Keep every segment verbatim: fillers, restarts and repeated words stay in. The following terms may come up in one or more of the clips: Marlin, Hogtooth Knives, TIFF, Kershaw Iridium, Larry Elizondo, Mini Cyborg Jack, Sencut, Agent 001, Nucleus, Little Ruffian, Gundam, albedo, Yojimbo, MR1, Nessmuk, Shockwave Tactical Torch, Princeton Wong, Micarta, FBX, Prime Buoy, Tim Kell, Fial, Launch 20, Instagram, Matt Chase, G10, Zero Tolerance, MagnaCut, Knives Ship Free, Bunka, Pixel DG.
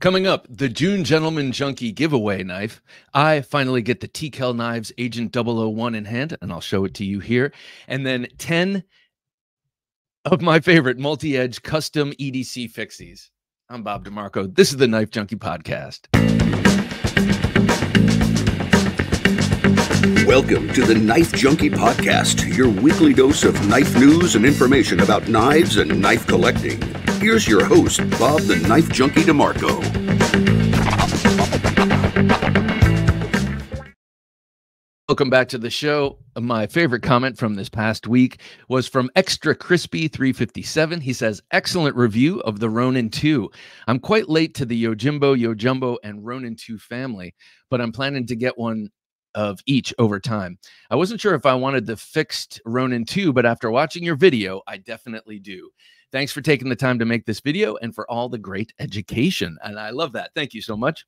Coming up, the June Gentleman Junkie giveaway knife. I finally get the T.Kell Knives Agent double oh one in hand, and I'll show it to you here. And then ten of my favorite multi-edge custom E D C fixies. I'm Bob DeMarco. This is the Knife Junkie Podcast. Welcome to the Knife Junkie Podcast, your weekly dose of knife news and information about knives and knife collecting. Here's your host, Bob the Knife Junkie DeMarco. Welcome back to the show. My favorite comment from this past week was from Extra Crispy three fifty-seven. He says, excellent review of the Ronin two. I'm quite late to the Yojimbo, Yojumbo, and Ronin two family, but I'm planning to get one of each over time. I wasn't sure if I wanted the fixed Ronin two, but after watching your video, I definitely do. Thanks for taking the time to make this video and for all the great education. And I love that. Thank you so much.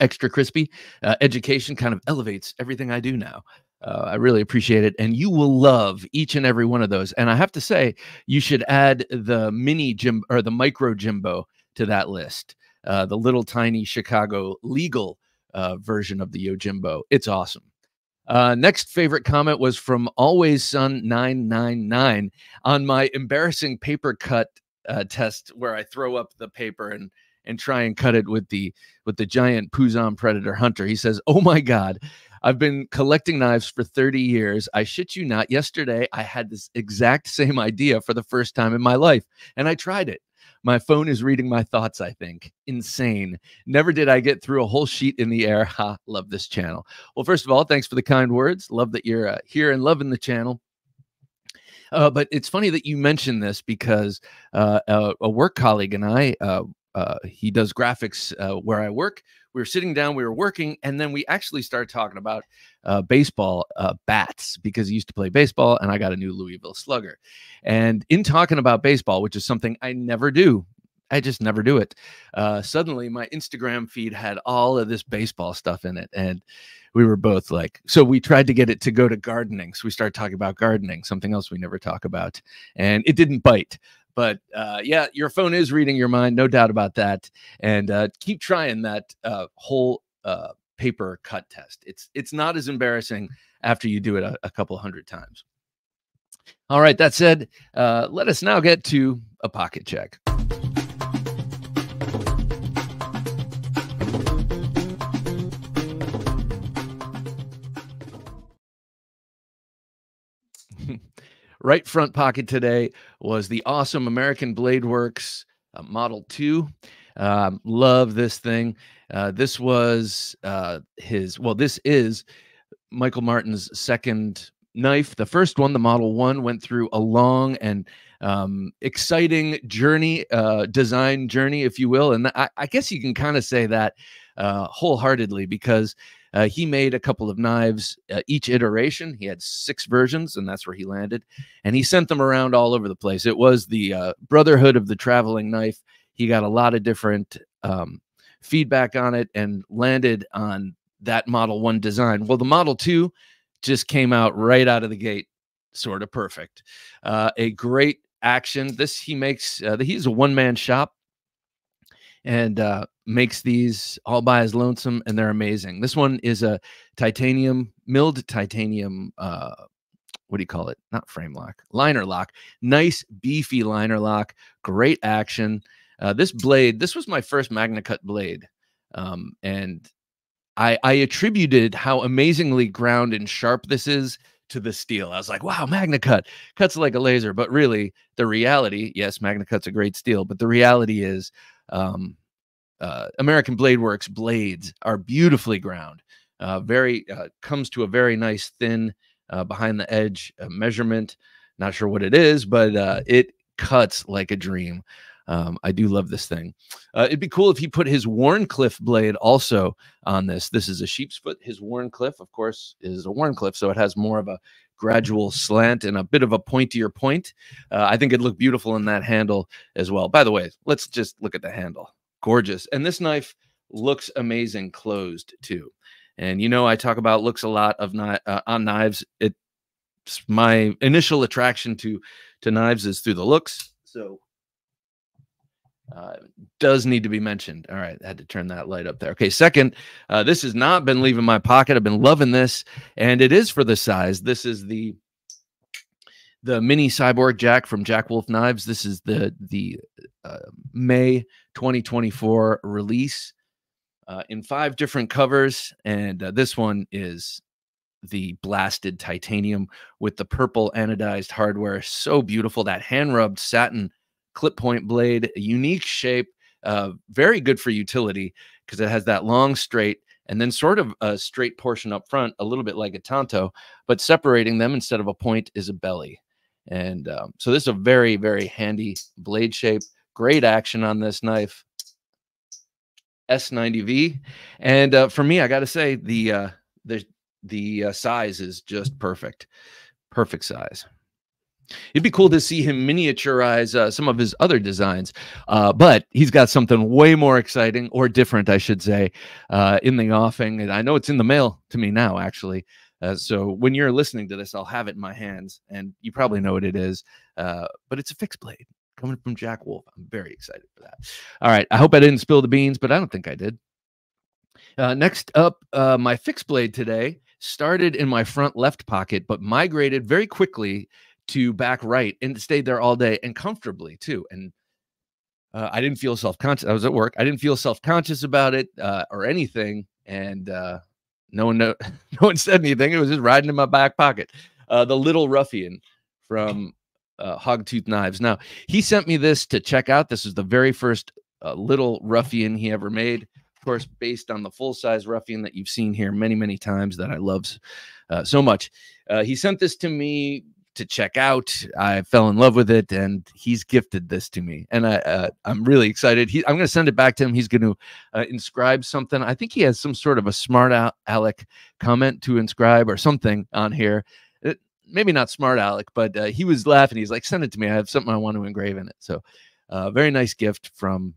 Extra Crispy. Uh, education kind of elevates everything I do now. Uh, I really appreciate it. And you will love each and every one of those. And I have to say, you should add the mini Jim or the micro Jimbo to that list. Uh, the little tiny Chicago legal Uh, version of the Yojimbo. It's awesome. Uh, next favorite comment was from Always Sun nine nine nine on my embarrassing paper cut uh, test, where I throw up the paper and and try and cut it with the with the giant Pusan Predator Hunter. He says, "Oh my God, I've been collecting knives for thirty years. I shit you not. Yesterday, I had this exact same idea for the first time in my life, and I tried it. My phone is reading my thoughts, I think. Insane. Never did I get through a whole sheet in the air. Ha, love this channel." Well, first of all, thanks for the kind words. Love that you're uh, here and loving the channel. Uh, but it's funny that you mentioned this because uh, a, a work colleague and I, uh, uh, he does graphics uh, where I work. We were sitting down, we were working, and then we actually started talking about uh, baseball uh, bats, because he used to play baseball and I got a new Louisville Slugger. And in talking about baseball, which is something I never do, I just never do it, uh, suddenly my Instagram feed had all of this baseball stuff in it. And we were both like, so we tried to get it to go to gardening. So we started talking about gardening, something else we never talk about. And it didn't bite. But uh, yeah, your phone is reading your mind, no doubt about that. And uh, keep trying that uh, whole uh, paper cut test. It's it's not as embarrassing after you do it a, a couple hundred times. All right, that said, uh, let us now get to a pocket check. Right front pocket today was the awesome American Blade Works uh, Model two. Um, love this thing. Uh, this was uh, his, well, this is Michael Martin's second knife. The first one, the Model one, went through a long and um, exciting journey, uh, design journey, if you will. And I, I guess you can kind of say that uh, wholeheartedly, because Uh, he made a couple of knives uh, each iteration. He had six versions, and that's where he landed. And he sent them around all over the place. It was the uh, Brotherhood of the Traveling Knife. He got a lot of different um, feedback on it and landed on that Model one design. Well, the Model two just came out right out of the gate, sort of perfect. Uh, a great action. This he makes, uh, he's a one-man shop. And uh, makes these all by his lonesome, and they're amazing. This one is a titanium, milled titanium, uh, what do you call it? Not frame lock, liner lock. Nice, beefy liner lock. Great action. Uh, this blade, this was my first MagnaCut blade. Um, and I, I attributed how amazingly ground and sharp this is to the steel. I was like, wow, MagnaCut cuts like a laser. But really, the reality, yes, MagnaCut's a great steel, but the reality is, Um, uh, American Blade Works blades are beautifully ground, uh, very, uh, comes to a very nice thin, uh, behind the edge uh, measurement. Not sure what it is, but, uh, it cuts like a dream. Um, I do love this thing. Uh, it'd be cool if he put his Warncliffe blade also on this. This is a sheep's foot. His Warncliffe, of course, is a Warncliffe. So it has more of a gradual slant and a bit of a pointier point. Uh, I think it'd look beautiful in that handle as well. By the way, let's just look at the handle. Gorgeous. And this knife looks amazing closed too. And you know, I talk about looks a lot of kni- uh, on knives. It's my initial attraction to, to knives is through the looks. So Uh, does need to be mentioned. All right, I had to turn that light up there. Okay, second, uh, this has not been leaving my pocket. I've been loving this, and it is for the size. This is the the mini cyborg Jack from Jack Wolf Knives. This is the the uh, May twenty twenty-four release uh, in five different covers, and uh, this one is the blasted titanium with the purple anodized hardware. So beautiful, that hand rubbed satin clip point blade, a unique shape, uh, very good for utility because it has that long straight and then sort of a straight portion up front, a little bit like a tanto, but separating them instead of a point is a belly. And um, so this is a very, very handy blade shape. Great action on this knife, S ninety V. And uh, for me, I got to say the uh, the the uh, size is just perfect, perfect size. It'd be cool to see him miniaturize uh, some of his other designs, uh, but he's got something way more exciting, or different, I should say, uh, in the offing. And I know it's in the mail to me now, actually. Uh, so when you're listening to this, I'll have it in my hands, and you probably know what it is. Uh, but it's a fixed blade coming from Jack Wolf. I'm very excited for that. All right. I hope I didn't spill the beans, but I don't think I did. Uh, next up, uh, my fixed blade today started in my front left pocket, but migrated very quickly to back right, and stayed there all day, and comfortably too. And uh, I didn't feel self-conscious. I was at work. I didn't feel self-conscious about it uh, or anything. And uh, no one, no, no one said anything. It was just riding in my back pocket. Uh, the Little Ruffian from uh, Hogtooth Knives. Now, he sent me this to check out. This is the very first uh, Little Ruffian he ever made. Of course, based on the full-size Ruffian that you've seen here many, many times that I love uh, so much. Uh, he sent this to me to check out. I fell in love with it, and he's gifted this to me, and I, uh, I'm really excited. He, I'm going to send it back to him. He's going to uh, inscribe something. I think he has some sort of a smart aleck comment to inscribe or something on here. It, maybe not smart aleck, but uh, he was laughing. He's like, "Send it to me. I have something I want to engrave in it." So, uh, very nice gift from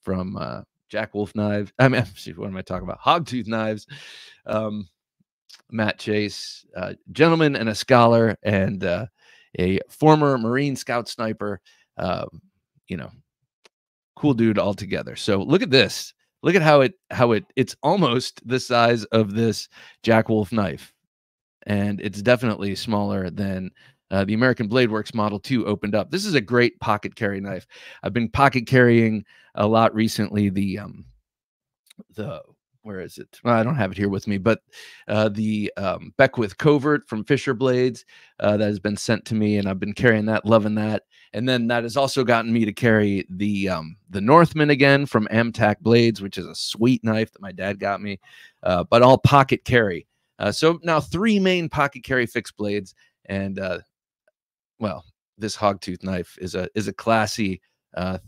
from uh, Jack Wolf Knives. I mean, what am I talking about? Hogtooth Knives. Um, Matt Chase, uh, gentleman and a scholar, and uh, a former Marine Scout sniper, uh, you know, cool dude altogether. So look at this. Look at how it how it it's almost the size of this Jack Wolf knife, and it's definitely smaller than uh, the American Blade Works Model two opened up. This is a great pocket carry knife. I've been pocket carrying a lot recently. The um the Where is it? Well, I don't have it here with me, but uh, the um, Beckwith Covert from Fisher Blades uh, that has been sent to me, and I've been carrying that, loving that. And then that has also gotten me to carry the um, the Northman again from Amtac Blades, which is a sweet knife that my dad got me, uh, but all pocket carry. Uh, so now three main pocket carry fixed blades, and uh, well, this Hogtooth knife is a is a classy uh,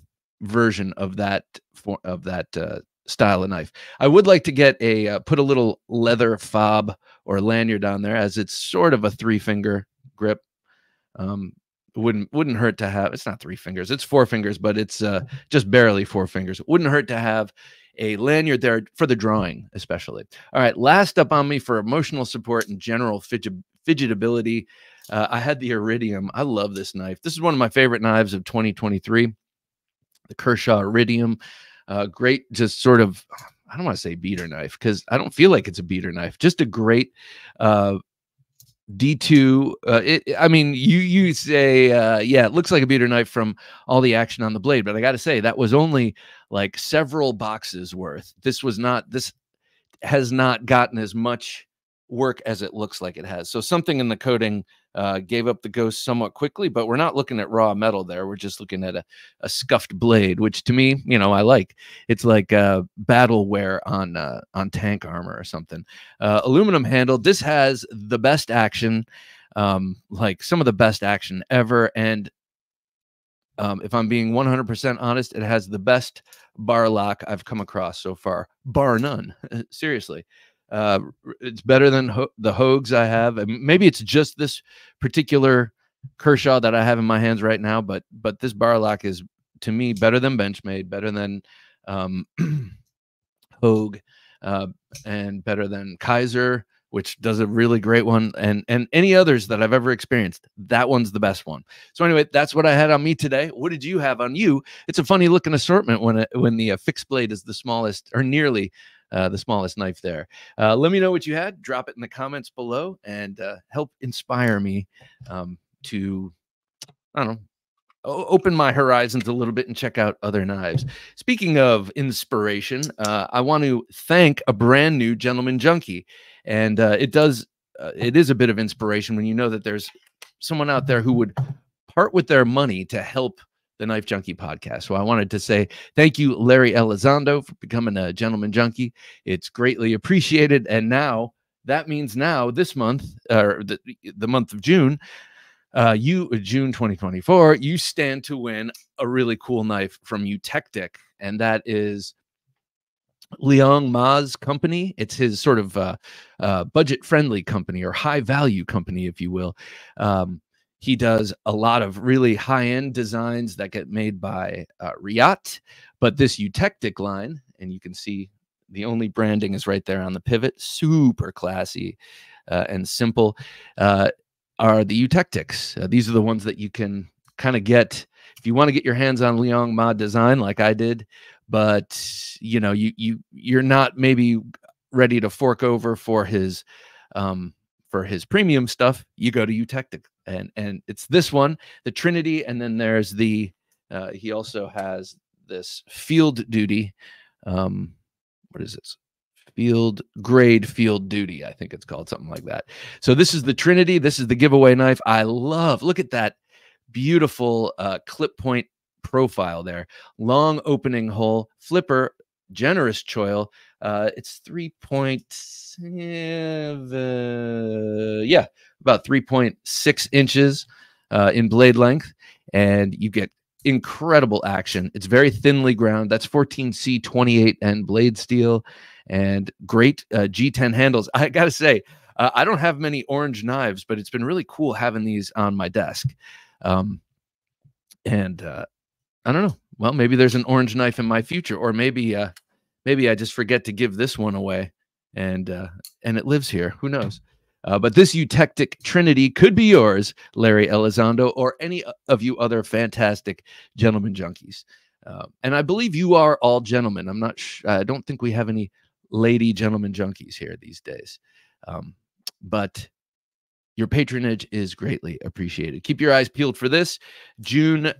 version of that for, of that. Uh, style of knife. I would like to get a uh, put a little leather fob or lanyard on there, as it's sort of a three finger grip. Um, wouldn't wouldn't hurt to have. It's not three fingers, it's four fingers, but it's uh, just barely four fingers. It wouldn't hurt to have a lanyard there for the drawing, especially. All right, last up on me for emotional support and general fidget fidgetability, uh, I had the Iridium. I love this knife. This is one of my favorite knives of twenty twenty-three. The Kershaw Iridium. Uh, great, just sort of, I don't want to say beater knife because I don't feel like it's a beater knife. Just a great uh, D two. Uh, it, I mean, you you say, uh, yeah, it looks like a beater knife from all the action on the blade. But I got to say, that was only like several boxes worth. This was not, this has not gotten as much work as it looks like it has. So something in the coating uh, gave up the ghost somewhat quickly, but we're not looking at raw metal there. We're just looking at a, a scuffed blade, which to me, you know, I like. It's like uh, battle wear on, uh, on tank armor or something. Uh, aluminum handle. This has the best action, um, like some of the best action ever. And um, if I'm being one hundred percent honest, it has the best bar lock I've come across so far, bar none. Seriously. Uh, it's better than ho the Hogs I have. And maybe it's just this particular Kershaw that I have in my hands right now, but but this bar lock is, to me, better than Benchmade, better than um, Hogue, uh, and better than Kaiser, which does a really great one, and and any others that I've ever experienced. That one's the best one. So anyway, that's what I had on me today. What did you have on you? It's a funny looking assortment when it, when the uh, fixed blade is the smallest, or nearly uh, the smallest knife there. Uh, let me know what you had. Drop it in the comments below and uh, help inspire me um, to, I don't know, open my horizons a little bit and check out other knives. Speaking of inspiration, uh, I want to thank a brand new Gentleman Junkie. And uh, it does, uh, it is a bit of inspiration when you know that there's someone out there who would part with their money to help the Knife Junkie podcast. So I wanted to say thank you, Larry Elizondo, for becoming a Gentleman Junkie. It's greatly appreciated. And now that means now this month, or the, the month of June, Uh, you June twenty twenty-four, you stand to win a really cool knife from Eutectic, and that is Liang Ma's company. It's his sort of uh, uh, budget-friendly company, or high-value company, if you will. Um, he does a lot of really high-end designs that get made by uh, Riot, but this Eutectic line, and you can see the only branding is right there on the pivot, super classy uh, and simple. Uh, are the Eutectics. Uh, these are the ones that you can kind of get if you want to get your hands on Liang Ma design like I did, but you know, you you you're not maybe ready to fork over for his um for his premium stuff. You go to Eutectic, and and it's this one, the Trinity, and then there's the uh he also has this field duty, um what is this? Field grade field duty, I think it's called, something like that. So this is the Trinity. This is the giveaway knife. I love, look at that beautiful uh, clip point profile there. Long opening hole, flipper, generous choil. Uh, it's three point seven, yeah, about three point six inches uh, in blade length, and you get incredible action. It's very thinly ground. That's fourteen C twenty-eight N blade steel and great uh, G ten handles. I gotta say, uh, I don't have many orange knives, but it's been really cool having these on my desk. Um, and uh, I don't know. Well, maybe there's an orange knife in my future, or maybe uh, maybe I just forget to give this one away, and uh, and it lives here. Who knows? Uh, but this Eutectic Trinity could be yours, Larry Elizondo, or any of you other fantastic Gentleman Junkies. Uh, and I believe you are all gentlemen. I'm not. Sh I don't think we have any lady Gentleman Junkies here these days. Um, but your patronage is greatly appreciated. Keep your eyes peeled for this June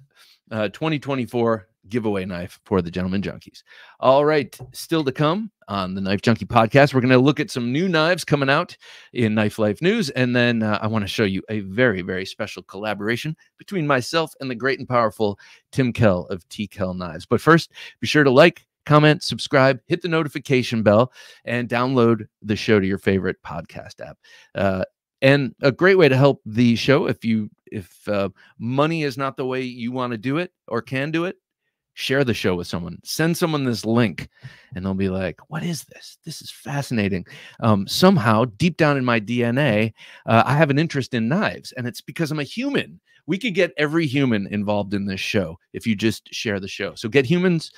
uh, twenty twenty-four giveaway knife for the Gentleman Junkies. All right, still to come on the Knife Junkie podcast, we're going to look at some new knives coming out in Knife Life News, and then uh, I want to show you a very, very special collaboration between myself and the great and powerful Tim Kell of T.Kell Knives. But first, be sure to like, comment, subscribe, hit the notification bell, and download the show to your favorite podcast app. Uh, and a great way to help the show, if you if uh, money is not the way you want to do it or can do it, share the show with someone. Send someone this link, and they'll be like, what is this? This is fascinating. Um, somehow, deep down in my D N A, uh, I have an interest in knives, and it's because I'm a human. We could get every human involved in this show if you just share the show. So get humans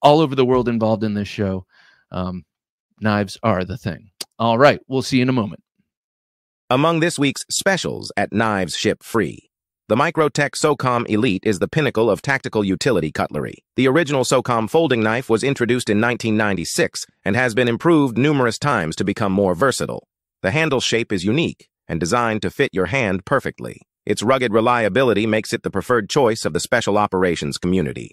all over the world involved in this show. Um, knives are the thing. All right, we'll see you in a moment. Among this week's specials at Knives Ship Free, the Microtech SOCOM Elite is the pinnacle of tactical utility cutlery. The original SOCOM folding knife was introduced in nineteen ninety-six and has been improved numerous times to become more versatile. The handle shape is unique and designed to fit your hand perfectly. Its rugged reliability makes it the preferred choice of the special operations community.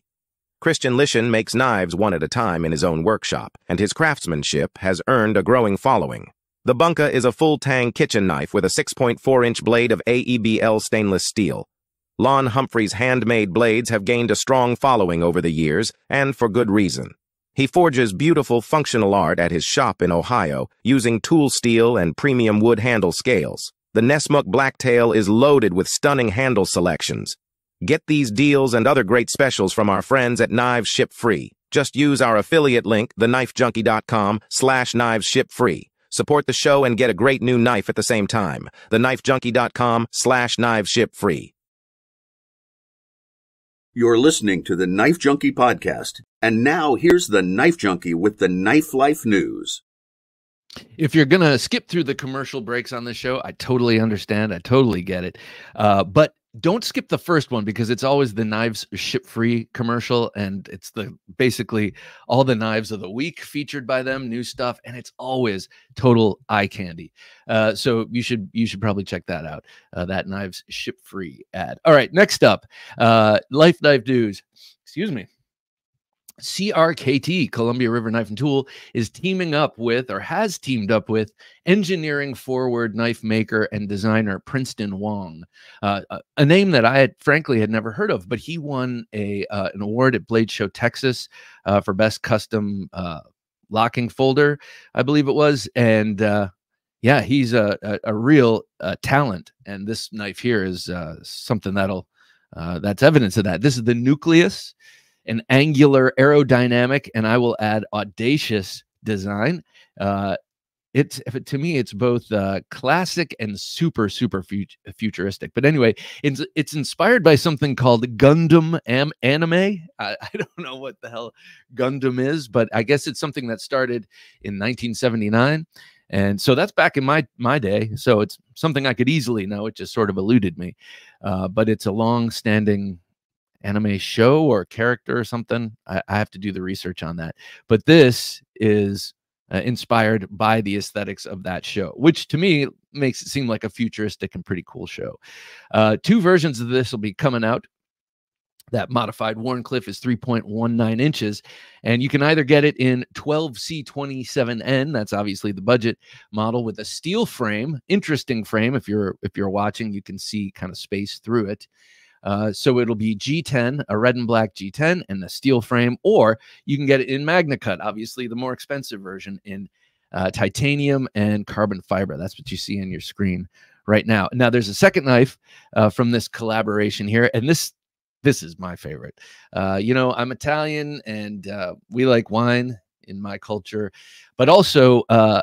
Christian Lishin makes knives one at a time in his own workshop, and his craftsmanship has earned a growing following. The Bunka is a full-tang kitchen knife with a six point four inch blade of A E B L stainless steel. Lon Humphrey's handmade blades have gained a strong following over the years, and for good reason. He forges beautiful functional art at his shop in Ohio, using tool steel and premium wood handle scales. The Nessmuk Blacktail is loaded with stunning handle selections. Get these deals and other great specials from our friends at Knives Ship Free. Just use our affiliate link, thenifejunkie dot com slash knives ship free. Support the show and get a great new knife at the same time. thenifejunkie dot com slash knives ship free. You're listening to the Knife Junkie podcast. And now here's the Knife Junkie with the Knife Life News. If you're going to skip through the commercial breaks on this show, I totally understand. I totally get it. Uh, but don't skip the first one, because it's always the knives ship free commercial, and it's the basically all the knives of the week featured by them, new stuff, and it's always total eye candy. Uh, so you should you should probably check that out. Uh, that knives ship free ad. All right, next up, uh, Life Knife News. Excuse me. C R K T, Columbia River Knife and Tool, is teaming up with, or has teamed up with, engineering forward knife maker and designer Princeton Wong, uh, a name that I had frankly had never heard of, but he won a uh, an award at Blade Show Texas uh, for best custom uh, locking folder, I believe it was, and uh, yeah, he's a a, a real uh, talent, and this knife here is uh, something that'll uh, that's evidence of that. This is the Nucleus. An angular, aerodynamic, and I will add audacious design. Uh, it's to me, it's both uh, classic and super, super fut futuristic. But anyway, it's it's inspired by something called Gundam am anime. I, I don't know what the hell Gundam is, but I guess it's something that started in nineteen seventy-nine, and so that's back in my my day. So it's something I could easily know. It just sort of eluded me, uh, but it's a long-standing anime show or character or something. I, I have to do the research on that, but this is uh, inspired by the aesthetics of that show, which to me makes it seem like a futuristic and pretty cool show. Uh, two versions of this will be coming out. That modified Warncliffe is three point one nine inches, and you can either get it in twelve C twenty-seven N, that's obviously the budget model, with a steel frame. Interesting frame. If you're if you're watching, you can see kind of space through it. Uh, so it'll be G ten, a red and black G ten, and the steel frame, or you can get it in MagnaCut, obviously the more expensive version, in uh, titanium and carbon fiber. That's what you see on your screen right now. Now, there's a second knife uh, from this collaboration here, and this this is my favorite. Uh, you know, I'm Italian, and uh, we like wine in my culture, but also uh,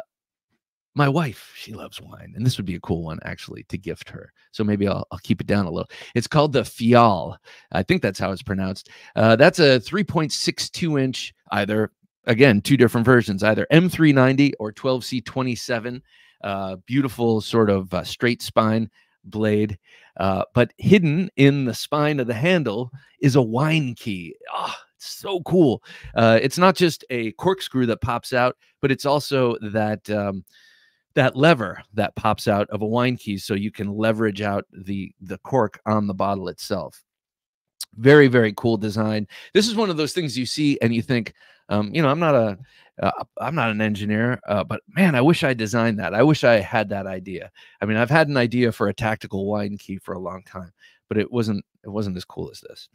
my wife, she loves wine, and this would be a cool one, actually, to gift her. So maybe I'll, I'll keep it down a little. It's called the Fial. I think that's how it's pronounced. Uh, that's a three point six two inch, either, again, two different versions, either M three ninety or twelve C twenty-seven. Uh, beautiful sort of uh, straight spine blade. Uh, but hidden in the spine of the handle is a wine key. Oh, it's so cool. Uh, it's not just a corkscrew that pops out, but it's also that... Um, that lever that pops out of a wine key, so you can leverage out the, the cork on the bottle itself. Very, very cool design. This is one of those things you see and you think, um, you know, I'm not a, uh, I'm not an engineer, uh, but man, I wish I designed that. I wish I had that idea. I mean, I've had an idea for a tactical wine key for a long time, but it wasn't, it wasn't as cool as this.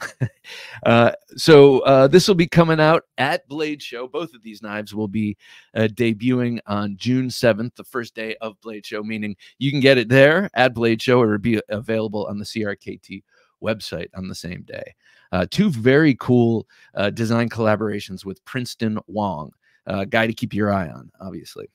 uh, so uh, this will be coming out at Blade Show. Both of these knives will be uh, debuting on June seventh, the first day of Blade Show, meaning you can get it there at Blade Show, or it'll be available on the C R K T website on the same day. Uh, two very cool uh, design collaborations with Princeton Wong, a guy to keep your eye on, obviously.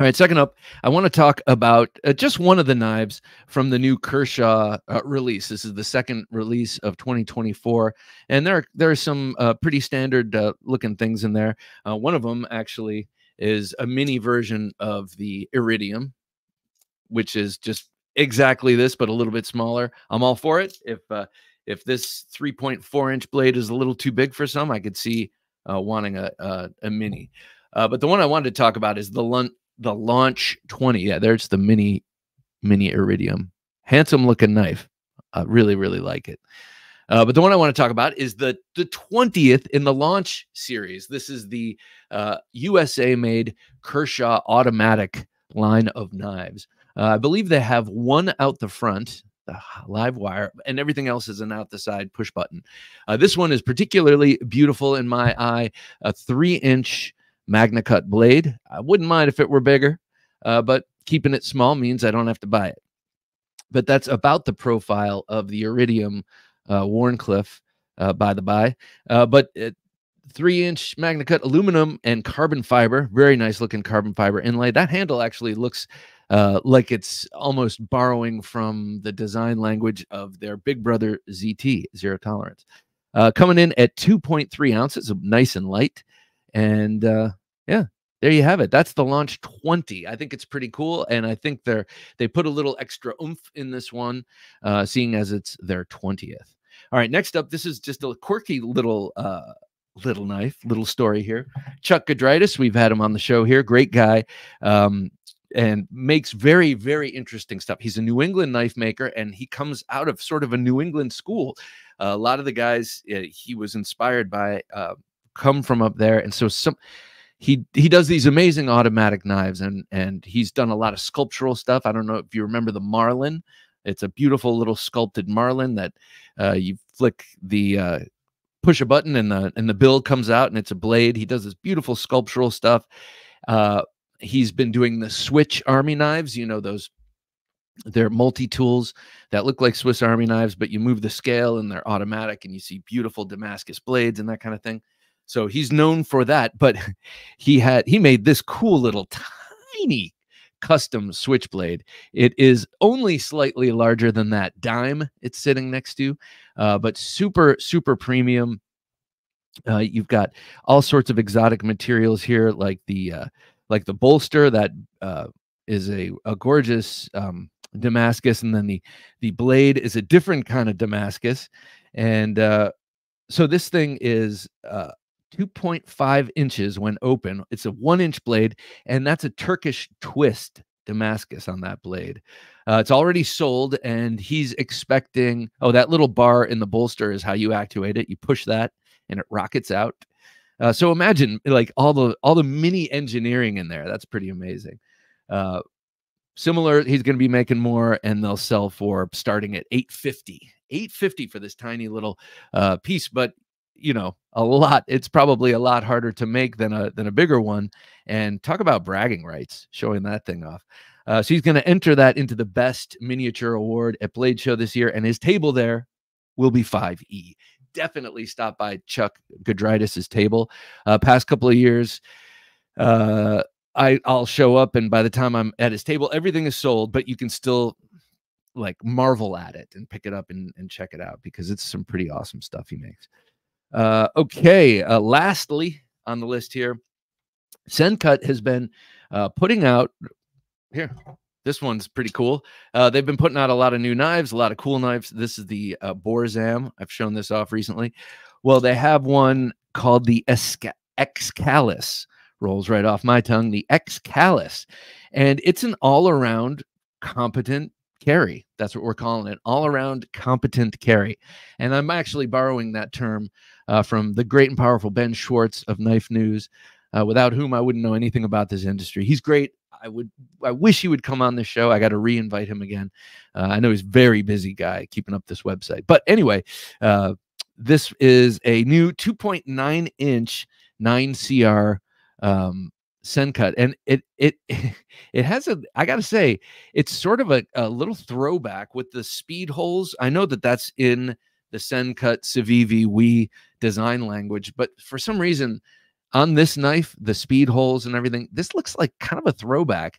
All right, second up, I want to talk about uh, just one of the knives from the new Kershaw uh, release. This is the second release of twenty twenty-four, and there are, there are some uh, pretty standard uh, looking things in there. Uh, one of them actually is a mini version of the Iridium, which is just exactly this, but a little bit smaller. I'm all for it. If, uh, if this three point four inch blade is a little too big for some, I could see uh, wanting a, a, a mini. Uh, but the one I wanted to talk about is the Lunt. The Launch twenty. Yeah, there's the mini mini Iridium. Handsome looking knife. I really, really like it. Uh, but the one I want to talk about is the, the twentieth in the Launch series. This is the uh, U S A-made Kershaw Automatic line of knives. Uh, I believe they have one out the front, the live wire, and everything else is an out the side push button. Uh, this one is particularly beautiful in my eye. A three inch MagnaCut blade. I wouldn't mind if it were bigger, uh, but keeping it small means I don't have to buy it. But that's about the profile of the Iridium uh, Warncliffe, uh, by the by. Uh, but it, three inch MagnaCut aluminum and carbon fiber. Very nice looking carbon fiber inlay. That handle actually looks uh, like it's almost borrowing from the design language of their big brother Z T, Zero Tolerance. Uh, coming in at two point three ounces, nice and light. And uh, yeah, there you have it. That's the Launch twenty. I think it's pretty cool, and I think they're they put a little extra oomph in this one, uh, seeing as it's their twentieth. All right, next up, this is just a quirky little uh, little knife, little story here. Chuck Gedraitis, we've had him on the show here. Great guy. Um, and makes very, very interesting stuff. He's a New England knife maker, and he comes out of sort of a New England school. Uh, a lot of the guys uh, he was inspired by uh, come from up there. And so some he he does these amazing automatic knives, and, and he's done a lot of sculptural stuff. I don't know if you remember the Marlin. It's a beautiful little sculpted Marlin that uh, you flick the... Uh, push a button and the and the bill comes out and it's a blade. He does this beautiful sculptural stuff. Uh, he's been doing the Swiss Army knives, you know, those they're multi-tools that look like Swiss Army knives, but you move the scale and they're automatic and you see beautiful Damascus blades and that kind of thing. So he's known for that, but he had he made this cool little tiny custom switchblade. It is only slightly larger than that dime it's sitting next to, uh, but super, super premium. Uh, you've got all sorts of exotic materials here, like the uh, like the bolster that uh, is a, a gorgeous um, Damascus, and then the the blade is a different kind of Damascus. And uh, so this thing is uh, two point five inches when open. It's a one inch blade, and that's a Turkish twist Damascus on that blade. Uh, it's already sold, and he's expecting, oh, that little bar in the bolster is how you activate it. You push that and it rockets out. Uh, so imagine like all the, all the mini engineering in there. That's pretty amazing. Uh, similar, he's going to be making more, and they'll sell for starting at eight fifty, eight fifty for this tiny little uh, piece, but you know, a lot, it's probably a lot harder to make than a, than a bigger one. And talk about bragging rights, showing that thing off. Uh, so he's going to enter that into the best miniature award at Blade Show this year. And his table there will be five E. Definitely stop by Chuck Gedraitis' table. Uh, past couple of years, uh, I, I'll show up, and by the time I'm at his table, everything is sold, but you can still like marvel at it and pick it up and, and check it out, because it's some pretty awesome stuff he makes. Uh, okay, uh, lastly on the list here, Sencut has been uh, putting out, here, this one's pretty cool. Uh, they've been putting out a lot of new knives, a lot of cool knives. This is the uh, Borzam. I've shown this off recently. Well, they have one called the Excalis. Rolls right off my tongue, the Excalis. And it's an all-around competent carry. That's what we're calling it, all-around competent carry. And I'm actually borrowing that term uh, from the great and powerful Ben Schwartz of Knife News, uh, without whom I wouldn't know anything about this industry. He's great. I would. I wish he would come on this show. I got to re-invite him again. Uh, I know he's a very busy guy keeping up this website. But anyway, uh, this is a new two point nine inch nine C R um, Sencut, and it it it has a, I gotta say, it's sort of a, a little throwback with the speed holes. I know that that's in the Sencut Civivi Wii design language, but for some reason on this knife, the speed holes and everything, this looks like kind of a throwback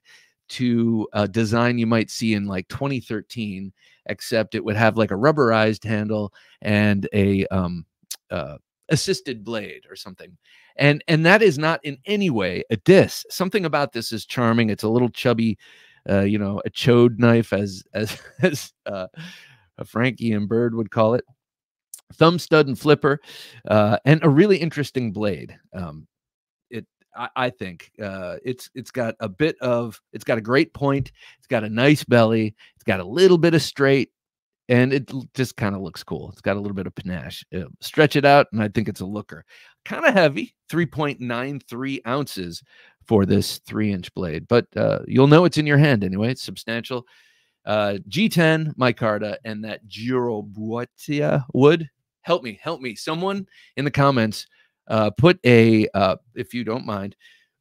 to a design you might see in like twenty thirteen, except it would have like a rubberized handle and a um uh assisted blade or something. And and that is not in any way a diss. Something about this is charming. It's a little chubby, uh, you know, a chode knife, as as, as uh, Frankie and Bird would call it. Thumb stud and flipper, uh, and a really interesting blade. Um, it I, I think uh, it's it's got a bit of it's got a great point. It's got a nice belly. It's got a little bit of straight. And it just kind of looks cool. It's got a little bit of panache. It'll stretch it out, and I think it's a looker. Kind of heavy, three point nine three ounces for this three inch blade. But uh, you'll know it's in your hand anyway. It's substantial. Uh, G ten, micarta, and that Giroboitia wood. Help me, help me. Someone in the comments, uh, put a, uh, if you don't mind,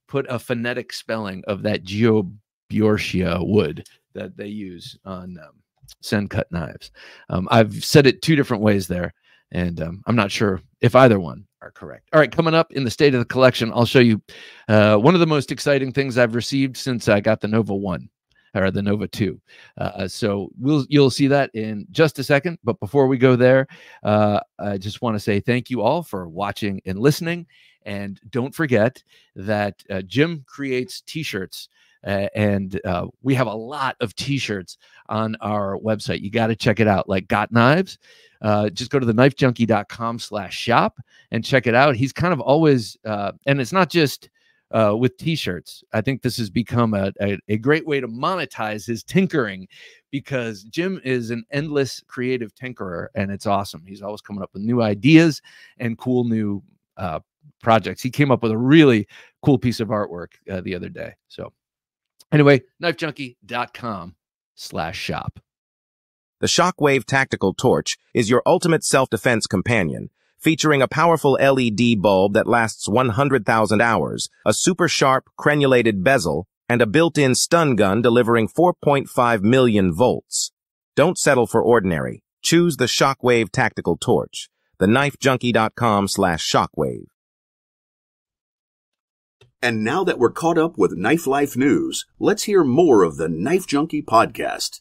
put a phonetic spelling of that Giroboitia wood that they use on... Um, Sencut knives. Um, I've said it two different ways there, and um, I'm not sure if either one are correct. All right, coming up in the state of the collection, I'll show you uh, one of the most exciting things I've received since I got the Nova one or the Nova two. Uh, so we'll you'll see that in just a second. But before we go there, uh, I just want to say thank you all for watching and listening. And don't forget that uh, Jim creates T-shirts. Uh, and uh, we have a lot of T-shirts on our website. You got to check it out. Like Got Knives, uh, just go to the knifejunkie dot com slash shop and check it out. He's kind of always, uh, and it's not just uh, with T-shirts. I think this has become a, a, a great way to monetize his tinkering, because Jim is an endless creative tinkerer, and it's awesome. He's always coming up with new ideas and cool new uh, projects. He came up with a really cool piece of artwork uh, the other day. So. Anyway, knifejunkie dot com slash shop. The Shockwave Tactical Torch is your ultimate self-defense companion, featuring a powerful L E D bulb that lasts one hundred thousand hours, a super-sharp, crenulated bezel, and a built-in stun gun delivering four point five million volts. Don't settle for ordinary. Choose the Shockwave Tactical Torch. The knifejunkie dot com slash shockwave. And now that we're caught up with Knife Life News, let's hear more of the Knife Junkie podcast.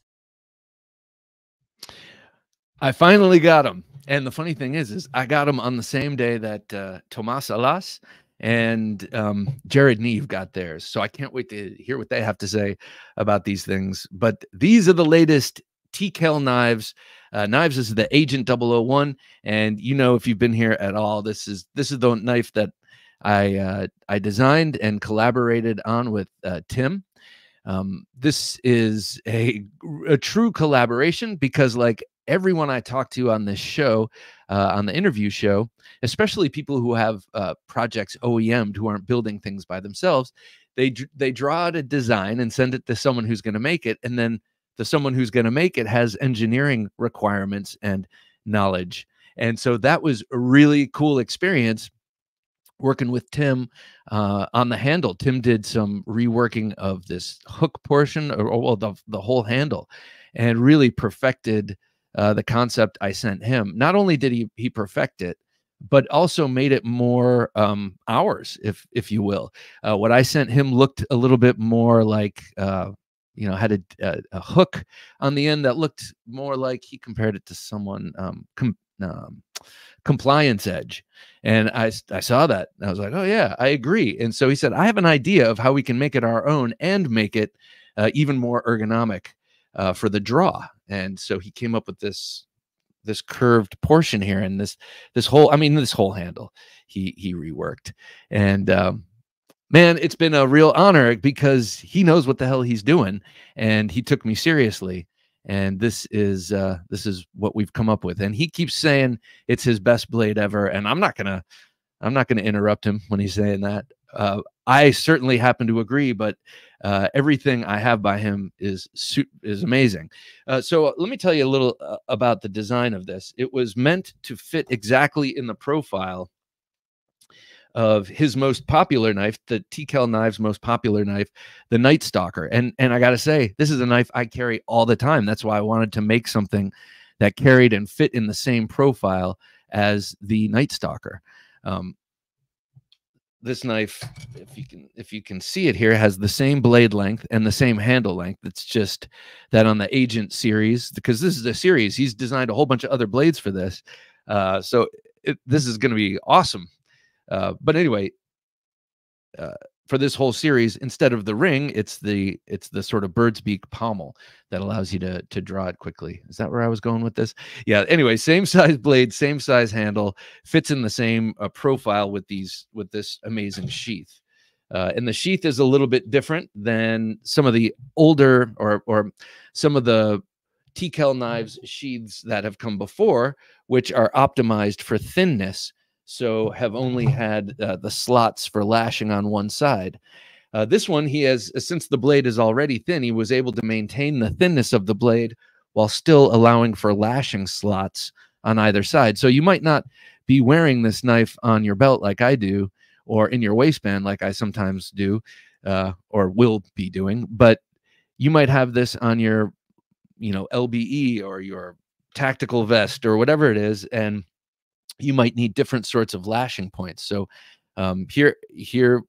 I finally got him. And the funny thing is, is I got him on the same day that uh, Tomas Alas and um, Jared Neve got theirs. So I can't wait to hear what they have to say about these things. But these are the latest T.Kell Knives. Uh, Knives is the Agent double oh one. And, you know, if you've been here at all, this is, this is the knife that I uh, I designed and collaborated on with uh, Tim. Um, this is a, a true collaboration, because like everyone I talk to on this show, uh, on the interview show, especially people who have uh, projects O E M'd, who aren't building things by themselves, they they draw out a design and send it to someone who's going to make it, and then the someone who's going to make it has engineering requirements and knowledge. And so that was a really cool experience, working with Tim uh, on the handle. Tim did some reworking of this hook portion, or, or well, the, the whole handle, and really perfected uh, the concept I sent him. Not only did he he perfect it, but also made it more um, ours, if if you will. Uh, what I sent him looked a little bit more like, uh, you know, had a, a, a hook on the end that looked more like, he compared it to someone, um, com um, Compliance Edge. And I, I saw that, and I was like, oh yeah, I agree. And so he said, I have an idea of how we can make it our own and make it uh, even more ergonomic uh, for the draw. And so he came up with this, this curved portion here, and this, this whole, I mean, this whole handle he, he reworked. And um, man, it's been a real honor, because he knows what the hell he's doing, and he took me seriously. And this is uh, this is what we've come up with. And he keeps saying it's his best blade ever. And I'm not gonna I'm not gonna interrupt him when he's saying that. Uh, I certainly happen to agree, but uh, everything I have by him is is amazing. Uh, so let me tell you a little uh, about the design of this. It was meant to fit exactly in the profile of his most popular knife, the T.Kell Knives' most popular knife, the Night Stalker. And and I got to say, this is a knife I carry all the time. That's why I wanted to make something that carried and fit in the same profile as the Night Stalker. Um, this knife, if you can if you can see it here, has the same blade length and the same handle length. It's just that on the Agent series, because this is a series, he's designed a whole bunch of other blades for this. Uh, so it, this is going to be awesome. Uh, but anyway, uh, for this whole series, instead of the ring, it's the it's the sort of bird's beak pommel that allows you to to draw it quickly. Is that where I was going with this? Yeah. Anyway, same size blade, same size handle, fits in the same uh, profile with these with this amazing sheath. Uh, and the sheath is a little bit different than some of the older or or some of the T.Kell Knives sheaths that have come before, which are optimized for thinness. So have only had uh, the slots for lashing on one side. Uh, this one, he has, since the blade is already thin, he was able to maintain the thinness of the blade while still allowing for lashing slots on either side. So you might not be wearing this knife on your belt like I do, or in your waistband like I sometimes do, uh, or will be doing, but you might have this on your, you know, L B E or your tactical vest or whatever it is, and you might need different sorts of lashing points. So um, here, here,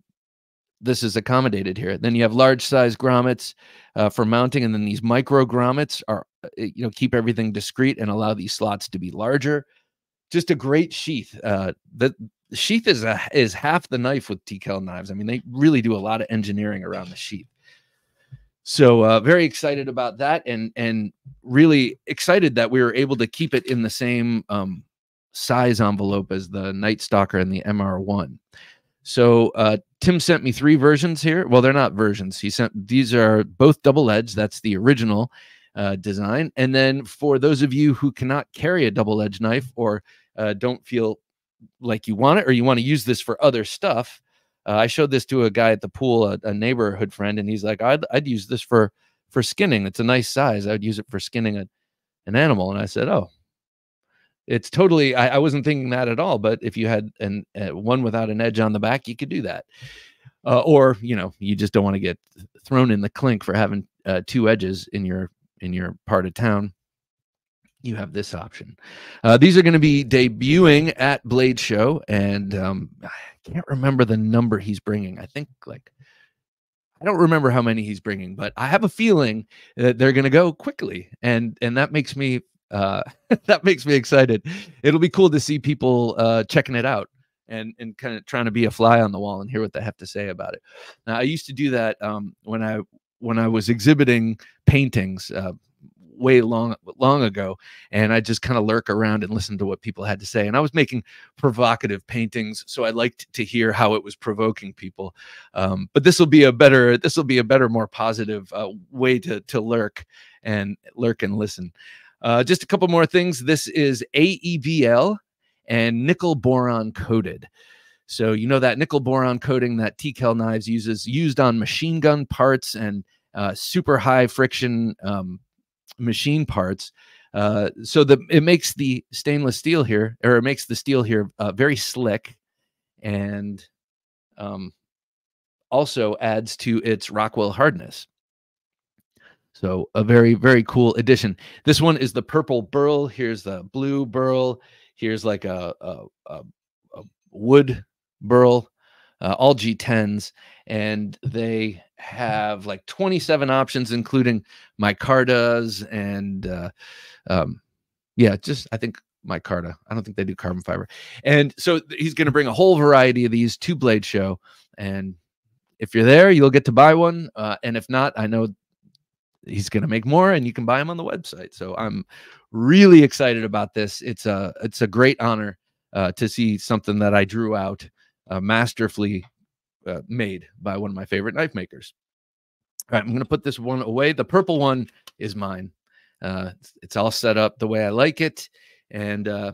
this is accommodated here. Then you have large size grommets uh, for mounting. And then these micro grommets are, you know, keep everything discreet and allow these slots to be larger. Just a great sheath. Uh, that The sheath is a, is half the knife with T.Kell Knives. I mean, they really do a lot of engineering around the sheath. So uh, very excited about that, and and really excited that we were able to keep it in the same um, size envelope as the Night Stalker and the M R one. So uh, Tim sent me three versions here. Well, they're not versions. He sent, these are both double-edged. That's the original uh, design. And then for those of you who cannot carry a double-edged knife, or uh, don't feel like you want it, or you want to use this for other stuff, Uh, I showed this to a guy at the pool, a, a neighborhood friend, and he's like, I'd, I'd use this for, for skinning. It's a nice size. I would use it for skinning a, an animal. And I said, oh, it's totally, I, I wasn't thinking that at all. But if you had an, uh, one without an edge on the back, you could do that. Uh, or, you know, you just don't want to get thrown in the clink for having uh, two edges in your, in your part of town. You have this option. Uh, these are going to be debuting at Blade Show, and um, I can't remember the number he's bringing. I think, like, I don't remember how many he's bringing, but I have a feeling that they're going to go quickly, and and that makes me uh, that makes me excited. It'll be cool to see people uh, checking it out and and kind of trying to be a fly on the wall and hear what they have to say about it. Now, I used to do that um, when I when I was exhibiting paintings. Uh, way long long ago, and I just kind of lurk around and listen to what people had to say. And I was making provocative paintings, so I liked to hear how it was provoking people. Um, but this will be a better, this will be a better, more positive uh, way to to lurk and lurk and listen. Uh, just a couple more things. This is A E B L and nickel boron coated. So you know that nickel boron coating that T.Kell Knives uses, used on machine gun parts and uh, super high friction Um, machine parts, uh so the it makes the stainless steel here, or it makes the steel here uh, very slick, and um also adds to its Rockwell hardness. So a very, very cool addition. This one is the purple burl, here's the blue burl, here's like a a, a, a wood burl, uh, all G tens, and they have like twenty-seven options, including micartas and uh um yeah, just I think micarta. I don't think they do carbon fiber. And so he's going to bring a whole variety of these to Blade Show, and if you're there, you'll get to buy one, uh and if not, I know he's going to make more and you can buy them on the website. So I'm really excited about this. It's a it's a great honor uh to see something that I drew out uh, masterfully Uh, made by one of my favorite knife makers. All right, I'm going to put this one away. The purple one is mine. Uh, it's, it's all set up the way I like it, and uh,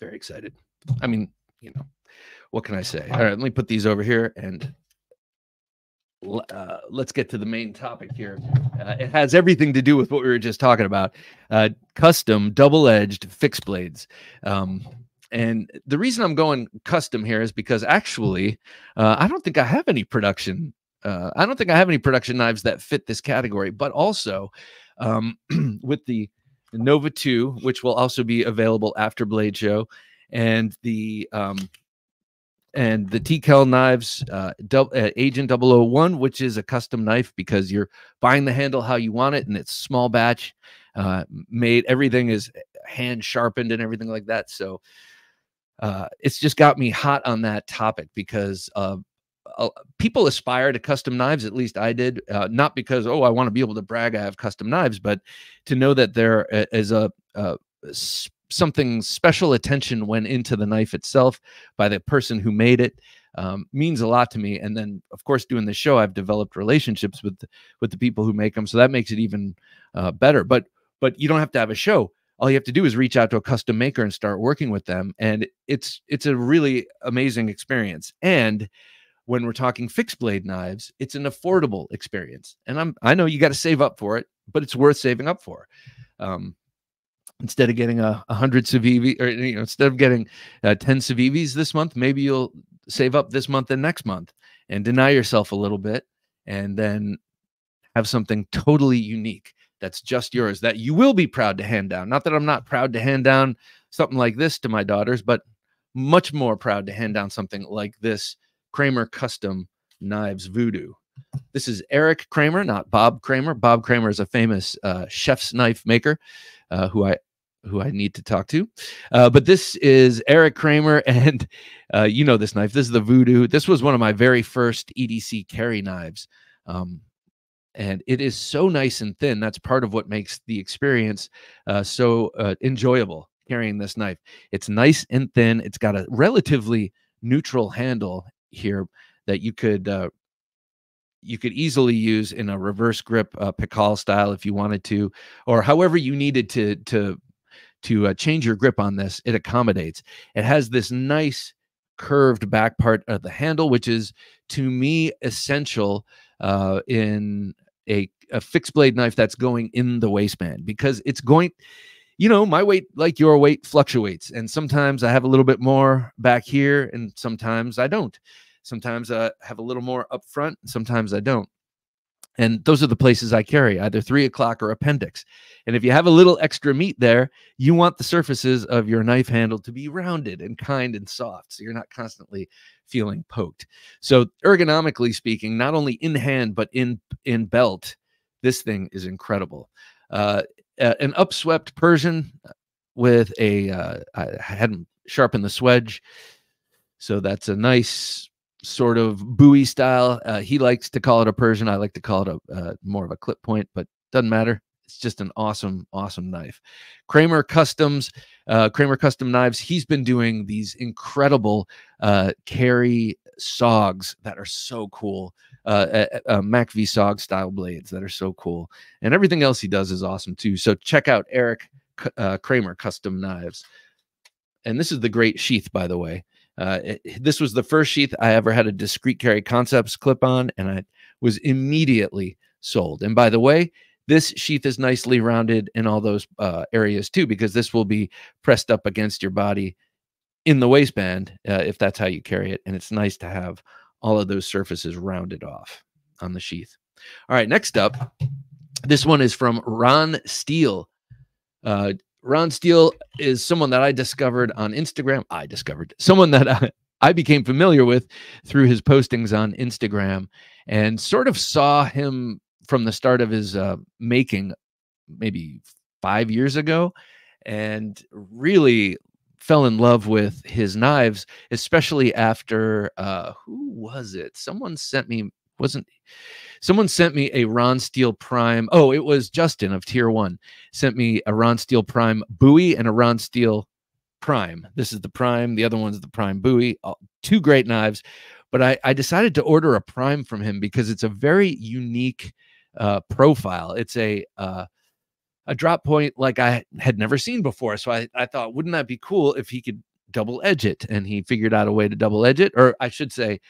very excited. I mean, you know, what can I say? All right, let me put these over here, and uh, let's get to the main topic here. Uh, it has everything to do with what we were just talking about. Uh, custom double-edged fixed blades. Um, And the reason I'm going custom here is because actually, uh, I don't think I have any production. Uh, I don't think I have any production knives that fit this category. But also, um, with the Nova two, which will also be available after Blade Show, and the um, and the T.Kell Knives uh, Agent double oh one, which is a custom knife because you're buying the handle how you want it, and it's small batch uh, made. Everything is hand sharpened and everything like that. So. Uh, it's just got me hot on that topic because uh, uh, people aspire to custom knives, at least I did, uh, not because, oh, I want to be able to brag I have custom knives, but to know that there is a uh, something special attention went into the knife itself by the person who made it um, means a lot to me. And then, of course, doing the show, I've developed relationships with, with the people who make them, so that makes it even uh, better. But, but you don't have to have a show. All you have to do is reach out to a custom maker and start working with them. And it's it's a really amazing experience. And when we're talking fixed blade knives, it's an affordable experience. And I'm I know you got to save up for it, but it's worth saving up for. Um, instead of getting a, a hundred Civivi, or you know, instead of getting uh, ten Civivis this month, maybe you'll save up this month and next month and deny yourself a little bit, and then have something totally unique that's just yours, that you will be proud to hand down. Not that I'm not proud to hand down something like this to my daughters, but much more proud to hand down something like this Kramer Custom Knives Voodoo. This is Eric Kramer, not Bob Kramer. Bob Kramer is a famous uh, chef's knife maker uh, who I who I need to talk to. Uh, but this is Eric Kramer, and uh, you know this knife. This is the Voodoo. This was one of my very first E D C carry knives. Um, and it is so nice and thin. That's part of what makes the experience uh, so uh, enjoyable carrying this knife. It's nice and thin. It's got a relatively neutral handle here that you could uh, you could easily use in a reverse grip uh, P-Cal style if you wanted to, or however you needed to to to uh, change your grip on this. It accommodates. It has this nice curved back part of the handle, which is to me essential uh, in a, a fixed blade knife that's going in the waistband, because it's going. You know, my weight, like your weight, fluctuates. And sometimes I have a little bit more back here, and sometimes I don't. Sometimes I have a little more up front, and sometimes I don't. And those are the places I carry, either three o'clock or appendix. And if you have a little extra meat there, you want the surfaces of your knife handle to be rounded and kind and soft, so you're not constantly feeling poked. So ergonomically speaking, not only in hand, but in, in belt, this thing is incredible. Uh, Uh, an upswept Persian with a, uh, I hadn't sharpened the swedge. So that's a nice sort of buoy style. Uh, he likes to call it a Persian. I like to call it a uh, more of a clip point, but doesn't matter. It's just an awesome, awesome knife. Kramer Customs, uh, Kramer Custom Knives. He's been doing these incredible uh, carry sogs that are so cool. Uh, uh, uh, Mac V Sog style blades that are so cool, and everything else he does is awesome too. So check out Eric uh, Kramer Custom Knives, and this is the great sheath, by the way. Uh, it, this was the first sheath I ever had a discrete carry concepts clip on, and I was immediately sold. And by the way, this sheath is nicely rounded in all those uh, areas too, because this will be pressed up against your body in the waistband uh, if that's how you carry it, and it's nice to have all of those surfaces rounded off on the sheath. All right, next up, this one is from Ron Steele. Uh, Ron Steele is someone that I discovered on Instagram. I discovered someone that I, I became familiar with through his postings on Instagram, and sort of saw him from the start of his uh, making maybe five years ago, and really fell in love with his knives, especially after uh who was it? Someone sent me wasn't someone sent me a Ron Steele Prime. Oh, it was Justin of Tier One sent me a Ron Steele Prime Buoy and a Ron Steele Prime. This is the Prime, the other one's the Prime Buoy. Oh, two great knives, but I, I decided to order a Prime from him because it's a very unique uh profile. It's a uh a drop point like I had never seen before. So I, I thought, wouldn't that be cool if he could double edge it? And he figured out a way to double edge it. Or I should say,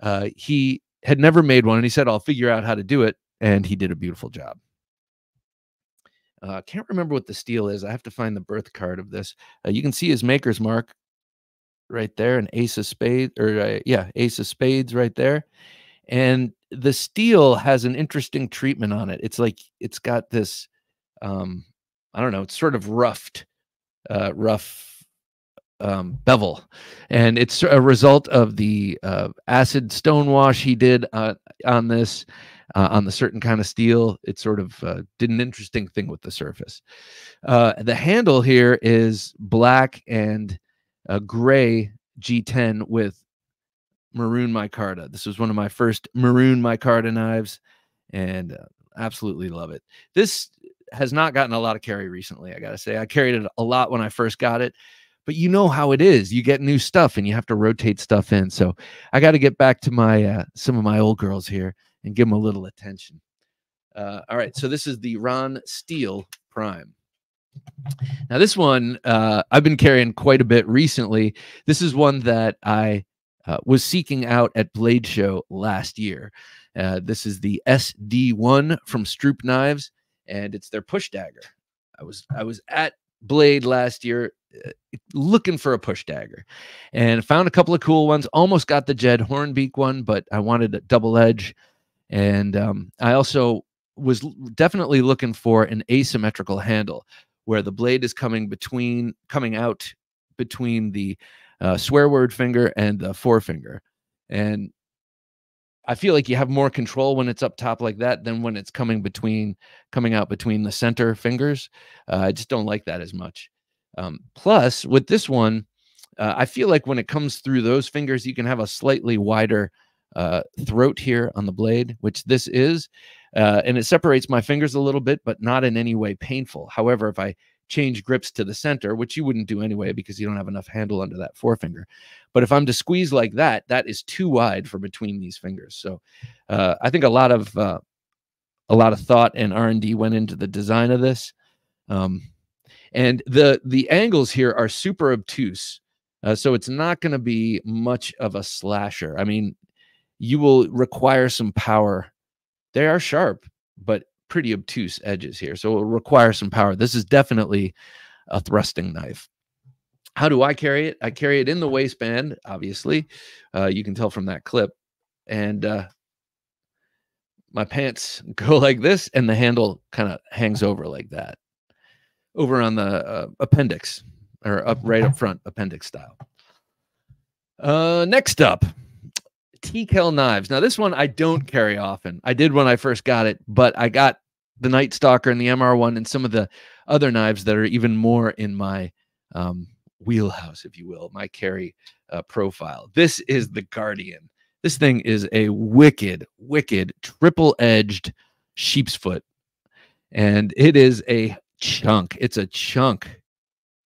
uh, he had never made one. And he said, I'll figure out how to do it. And he did a beautiful job. I uh, can't remember what the steel is. I have to find the birth card of this. Uh, you can see his maker's mark right there. An ace of spades. Or uh, yeah, ace of spades right there. And the steel has an interesting treatment on it. It's like, it's got this... Um, I don't know, it's sort of roughed, uh, rough um, bevel. And it's a result of the uh, acid stonewash he did uh, on this, uh, on the certain kind of steel. It sort of uh, did an interesting thing with the surface. Uh, the handle here is black and uh, gray G ten with maroon micarta. This was one of my first maroon micarta knives, and uh, absolutely love it. This has not gotten a lot of carry recently. I got to say, I carried it a lot when I first got it, but you know how it is. You get new stuff and you have to rotate stuff in. So I got to get back to my, uh, some of my old girls here and give them a little attention. Uh, all right. So this is the Ron Steele Prime. Now this one, uh, I've been carrying quite a bit recently. This is one that I uh, was seeking out at Blade Show last year. Uh, this is the S D one from Stroop Knives. And it's their push dagger. I was I was at Blade last year uh, looking for a push dagger, and found a couple of cool ones. Almost got the Jed Hornbeak one, but I wanted a double edge. And um, I also was definitely looking for an asymmetrical handle where the blade is coming between, coming out between the uh, swear word finger and the forefinger. And I feel like you have more control when it's up top like that than when it's coming between, coming out between the center fingers. Uh, I just don't like that as much. Um, plus, with this one, uh, I feel like when it comes through those fingers, you can have a slightly wider uh, throat here on the blade, which this is, uh, and it separates my fingers a little bit, but not in any way painful. However, if I change grips to the center, which you wouldn't do anyway because you don't have enough handle under that forefinger. But if I'm to squeeze like that, that is too wide for between these fingers. So uh, I think a lot of uh, a lot of thought and R and D went into the design of this. Um, and the the angles here are super obtuse. Uh, so it's not going to be much of a slasher. I mean, you will require some power. They are sharp, but pretty obtuse edges here, so it'll require some power. This is definitely a thrusting knife. How do I carry it? I carry it in the waistband, obviously. Uh, you can tell from that clip. And uh, my pants go like this, and the handle kind of hangs over like that. Over on the uh, appendix, or up right up front, appendix style. Uh, next up, T.Kell Knives. Now, this one I don't carry often. I did when I first got it, but I got the Night Stalker and the M R one and some of the other knives that are even more in my um, wheelhouse, if you will, my carry uh, profile. This is the Guardian. This thing is a wicked, wicked, triple-edged sheep's foot, and it is a chunk. It's a chunk,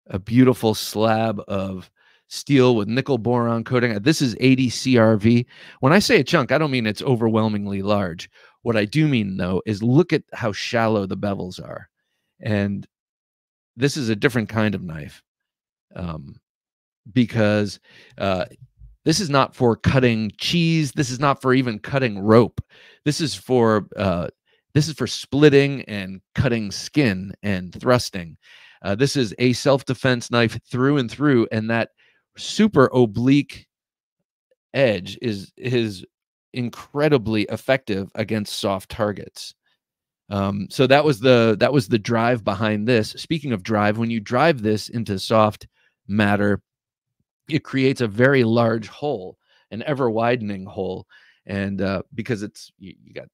a beautiful slab of steel with nickel boron coating. This is eighty C R V. When I say a chunk, I don't mean it's overwhelmingly large. What I do mean, though, is look at how shallow the bevels are. And this is a different kind of knife um, because uh, this is not for cutting cheese. This is not for even cutting rope. This is for uh, this is for splitting and cutting skin and thrusting. Uh, this is a self-defense knife through and through, and that super oblique edge is is incredibly effective against soft targets. Um, so that was the that was the drive behind this. Speaking of drive, when you drive this into soft matter, it creates a very large hole, an ever widening hole, and uh, because it's you, you got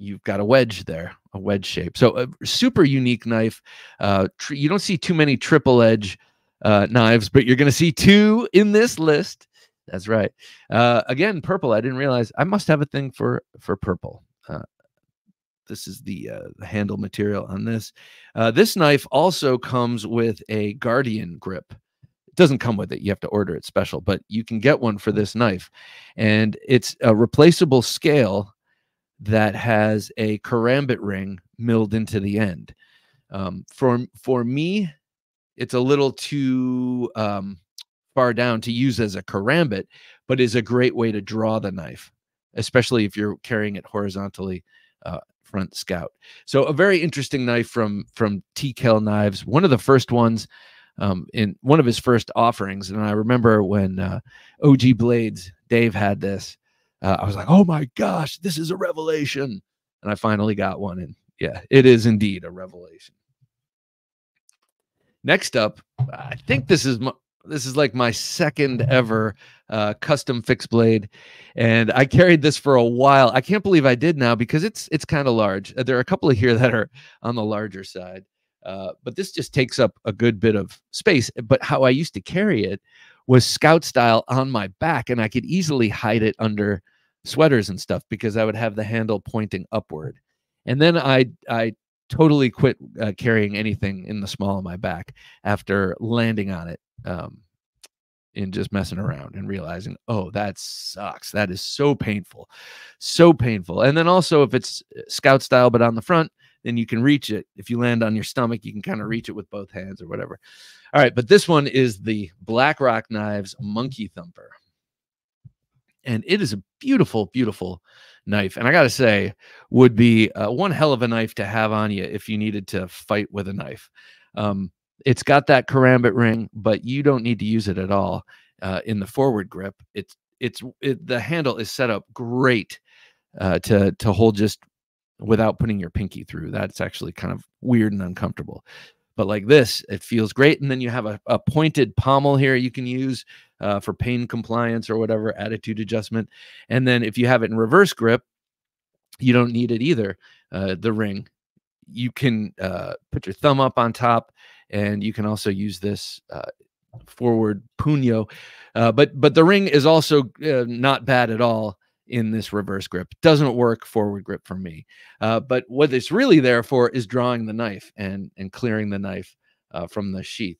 you've got a wedge there, a wedge shape. So a super unique knife. Uh, you don't see too many triple edge uh knives, but you're gonna see two in this list. That's right. Uh again, purple. I didn't realize I must have a thing for for purple. Uh this is the uh the handle material on this. Uh this knife also comes with a Guardian grip. It doesn't come with it, you have to order it special, but you can get one for this knife, and it's a replaceable scale that has a karambit ring milled into the end. Um for for me, it's a little too um, far down to use as a karambit, but is a great way to draw the knife, especially if you're carrying it horizontally uh, front scout. So a very interesting knife from from T.Kell Knives, one of the first ones um, in one of his first offerings. And I remember when uh, O G Blades, Dave had this, uh, I was like, oh my gosh, this is a revelation. And I finally got one. And yeah, it is indeed a revelation. Next up, I think this is my, this is like my second ever uh, custom fixed blade, and I carried this for a while. I can't believe I did now because it's it's kind of large. There are a couple of here that are on the larger side, uh, but this just takes up a good bit of space. But how I used to carry it was scout style on my back, and I could easily hide it under sweaters and stuff because I would have the handle pointing upward. And then I I. totally quit uh, carrying anything in the small of my back after landing on it um, and just messing around and realizing, oh, that sucks. That is so painful, so painful. And then also if it's scout style, but on the front, then you can reach it. If you land on your stomach, you can kind of reach it with both hands or whatever. All right. But this one is the Blackrock Knives Monkey Thumper. And it is a beautiful, beautiful knife. And I got to say, would be uh, one hell of a knife to have on you if you needed to fight with a knife. Um, it's got that karambit ring, but you don't need to use it at all uh, in the forward grip. It's it's it, the handle is set up great uh, to, to hold just without putting your pinky through. That's actually kind of weird and uncomfortable. But like this, it feels great. And then you have a, a pointed pommel here you can use uh, for pain compliance or whatever, attitude adjustment. And then if you have it in reverse grip, you don't need it either. Uh, the ring, you can uh, put your thumb up on top, and you can also use this uh, forward puño. Uh, but but the ring is also uh, not bad at all in this reverse grip. Doesn't work forward grip for me. Uh, but what it's really there for is drawing the knife and, and clearing the knife uh, from the sheath.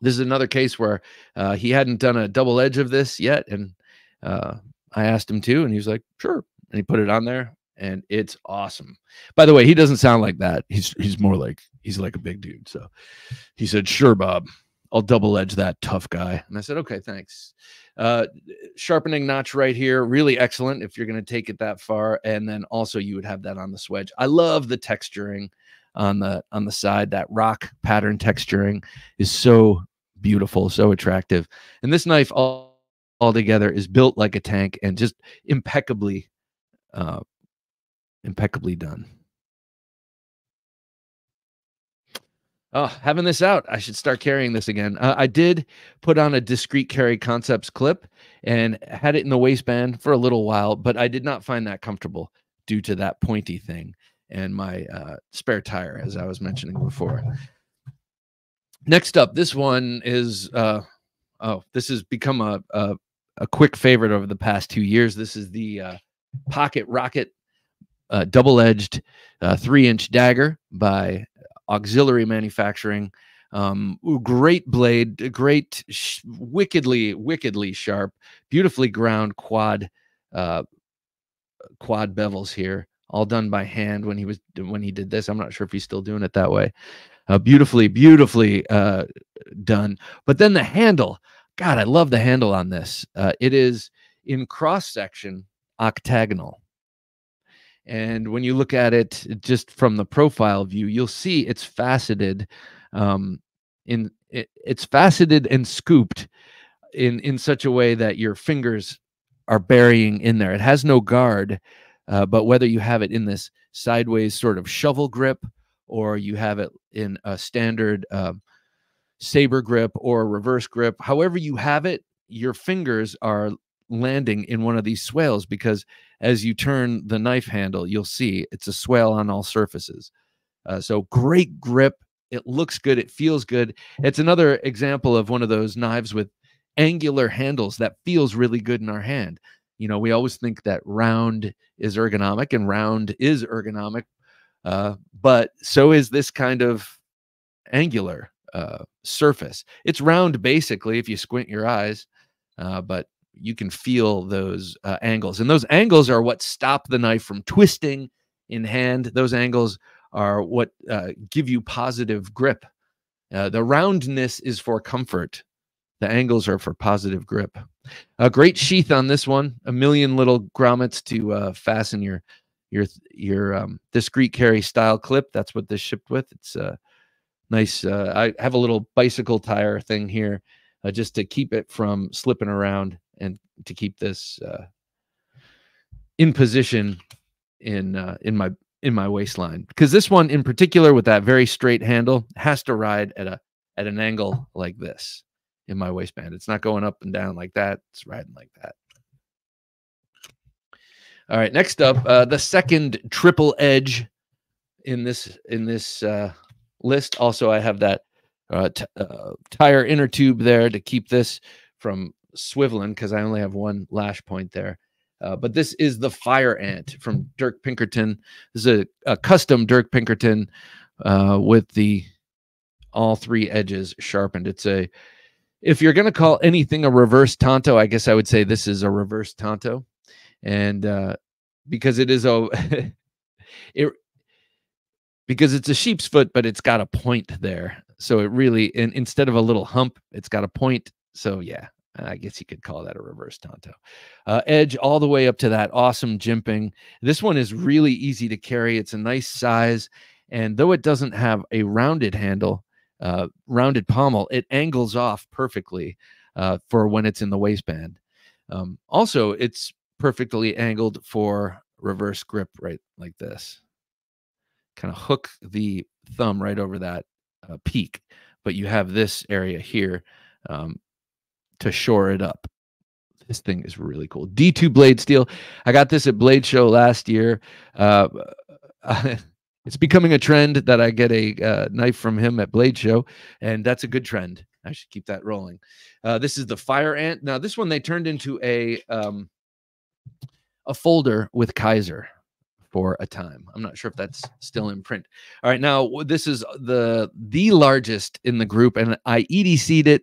This is another case where uh, he hadn't done a double edge of this yet. And uh, I asked him to, and he was like, sure. And he put it on there, and it's awesome. By the way, he doesn't sound like that. He's, he's more like, he's like a big dude. So he said, sure, Bob, I'll double edge that tough guy. And I said, okay, thanks. Uh, sharpening notch right here. Really excellent if you're going to take it that far. And then also you would have that on the swedge. I love the texturing on the, on the side. That rock pattern texturing is so beautiful, so attractive. And this knife all, all together is built like a tank and just impeccably, uh, impeccably done. Oh, having this out, I should start carrying this again. Uh, I did put on a discrete carry concepts clip and had it in the waistband for a little while, but I did not find that comfortable due to that pointy thing and my uh, spare tire, as I was mentioning before. Next up, this one is, uh, oh, this has become a, a, a quick favorite over the past two years. This is the uh, Pocket Rocket uh, double-edged uh, three-inch dagger by Auxiliary Manufacturing. Um, great blade, great, sh wickedly, wickedly sharp, beautifully ground quad, uh, quad bevels here, all done by hand when he was, when he did this. I'm not sure if he's still doing it that way. Uh, beautifully, beautifully uh, done. But then the handle, God, I love the handle on this. Uh, it is in cross section octagonal. And when you look at it just from the profile view, you'll see it's faceted, um, in it, it's faceted and scooped in in such a way that your fingers are burying in there. It has no guard, uh, but whether you have it in this sideways sort of shovel grip, or you have it in a standard uh, saber grip or a reverse grip, however you have it, your fingers are landing in one of these swales, because as you turn the knife handle, you'll see it's a swale on all surfaces. Uh, so great grip. It looks good. It feels good. It's another example of one of those knives with angular handles that feels really good in our hand. You know, we always think that round is ergonomic, and round is ergonomic, uh, but so is this kind of angular uh, surface. It's round, basically, if you squint your eyes, uh, but you can feel those uh, angles, and those angles are what stop the knife from twisting in hand. Those angles are what uh, give you positive grip. Uh, the roundness is for comfort. The angles are for positive grip. A great sheath on this one. A million little grommets to uh, fasten your your your um, discreet carry style clip. That's what this shipped with. It's uh, nice. Uh, I have a little bicycle tire thing here uh, just to keep it from slipping around, and to keep this uh, in position in uh, in my in my waistline, because this one in particular, with that very straight handle, has to ride at a at an angle like this in my waistband. It's not going up and down like that. It's riding like that. All right, next up, uh, the second triple edge in this in this uh, list. Also, I have that uh, t uh, tire inner tube there to keep this from swiveling, because I only have one lash point there. Uh, but this is the Fire Ant from Dirk Pinkerton. This is a, a custom Dirk Pinkerton uh, with the all three edges sharpened. It's a, if you're going to call anything a reverse tanto, I guess I would say this is a reverse tanto. And uh, because it is a, it, because it's a sheep's foot, but it's got a point there. So it really, and instead of a little hump, it's got a point. So yeah, I guess you could call that a reverse tanto. Uh, edge all the way up to that awesome jimping. This one is really easy to carry. It's a nice size. And though it doesn't have a rounded handle, uh, rounded pommel, it angles off perfectly uh, for when it's in the waistband. Um, also, it's perfectly angled for reverse grip, right like this. Kind of hook the thumb right over that uh, peak. But you have this area here. Um, to shore it up. This thing is really cool. D two blade steel. I got this at Blade Show last year. Uh, it's becoming a trend that I get a uh, knife from him at Blade Show, and that's a good trend. I should keep that rolling. Uh, this is the Fire Ant. Now, this one they turned into a um, a folder with Kaiser for a time. I'm not sure if that's still in print. All right, now this is the the largest in the group, and I E D C'd it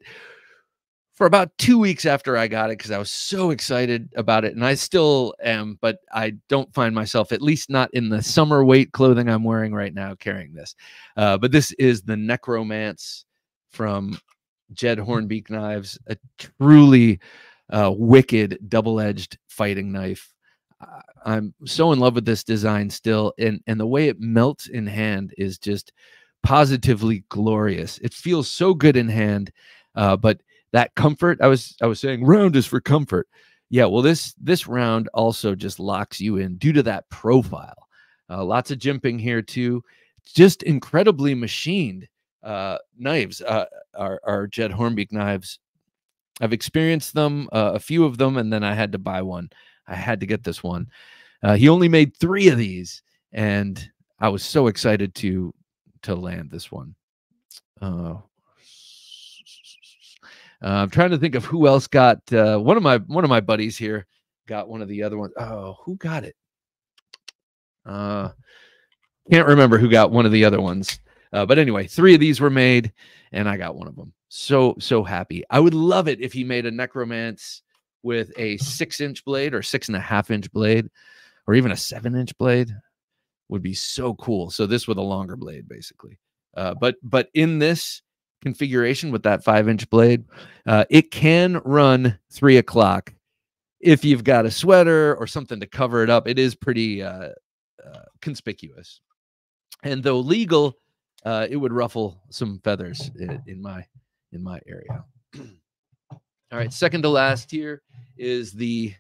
for about two weeks after I got it because I was so excited about it, and I still am, but I don't find myself, at least not in the summer weight clothing I'm wearing right now, carrying this. Uh, but this is the Necromance from Jed Hornbeak Knives, a truly uh, wicked double-edged fighting knife. I'm so in love with this design still, and and the way it melts in hand is just positively glorious. It feels so good in hand, uh, but that comfort, I was I was saying round is for comfort. Yeah, well, this this round also just locks you in due to that profile. Uh, lots of jimping here too. Just incredibly machined uh, knives uh, are are Jed Hornbeak knives. I've experienced them, uh, a few of them, and then I had to buy one. I had to get this one. Uh, he only made three of these, and I was so excited to to land this one. Uh, uh, I'm trying to think of who else got uh, one of my one of my buddies here got one of the other ones. Oh, who got it? Uh, can't remember who got one of the other ones. Uh, but anyway, three of these were made, and I got one of them. So so happy. I would love it if he made a Necromance with a six-inch blade or six-and-a-half-inch blade or even a seven-inch blade. Would be so cool. So this with a longer blade, basically. Uh, but but in this configuration with that five-inch blade, uh, it can run three o'clock. If you've got a sweater or something to cover it up, it is pretty uh, uh, conspicuous. And though legal, uh, it would ruffle some feathers in, in my, in my area. All right, second to last here is the